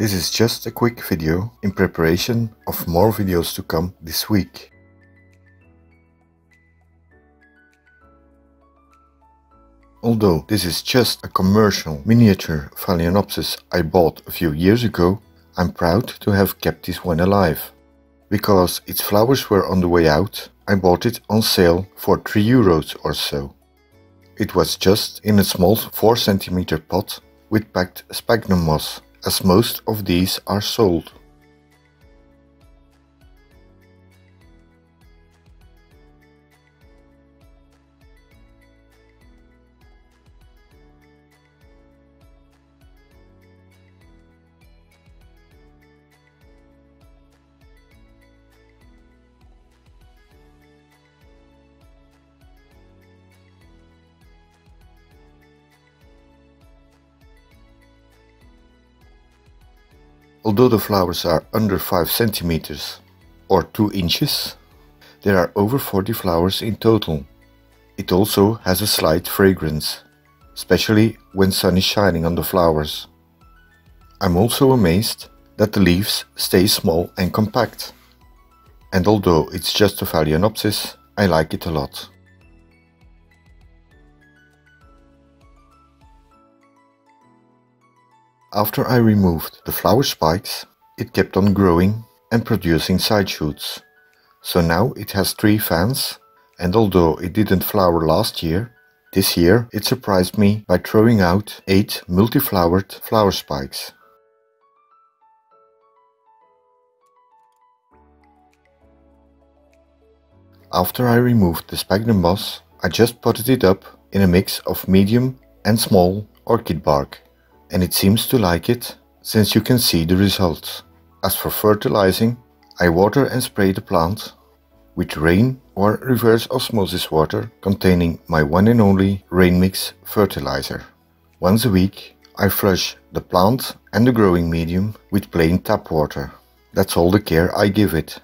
This is just a quick video in preparation of more videos to come this week. Although this is just a commercial miniature Phalaenopsis I bought a few years ago, I'm proud to have kept this one alive. Because its flowers were on the way out, I bought it on sale for €3 or so. It was just in a small 4cm pot with packed sphagnum moss, as most of these are sold. Although the flowers are under 5 centimeters or 2 inches, there are over 40 flowers in total. It also has a slight fragrance, especially when sun is shining on the flowers. I'm also amazed that the leaves stay small and compact. And although it's just a Phalaenopsis, I like it a lot. After I removed the flower spikes, it kept on growing and producing side shoots. So now it has 3 fans, and although it didn't flower last year, this year it surprised me by throwing out 8 multi-flowered flower spikes. After I removed the sphagnum moss, I just potted it up in a mix of medium and small orchid bark. And it seems to like it, since you can see the results. As for fertilizing, I water and spray the plant with rain or reverse osmosis water containing my one and only RAIN MIX fertilizer. Once a week, I flush the plant and the growing medium with plain tap water. That's all the care I give it.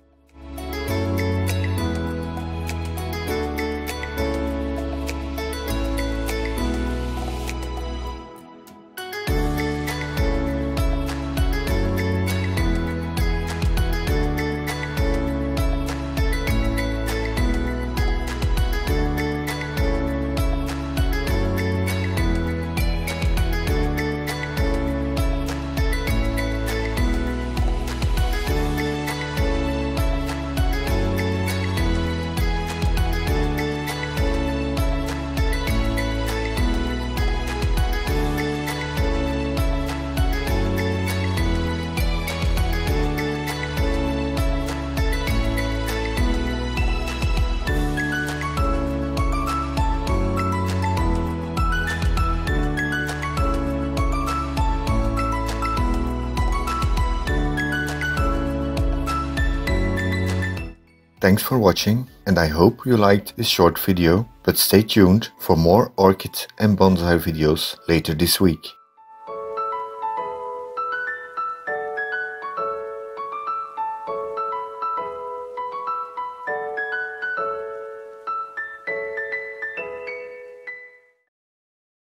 Thanks for watching, and I hope you liked this short video, but stay tuned for more orchid and bonsai videos later this week.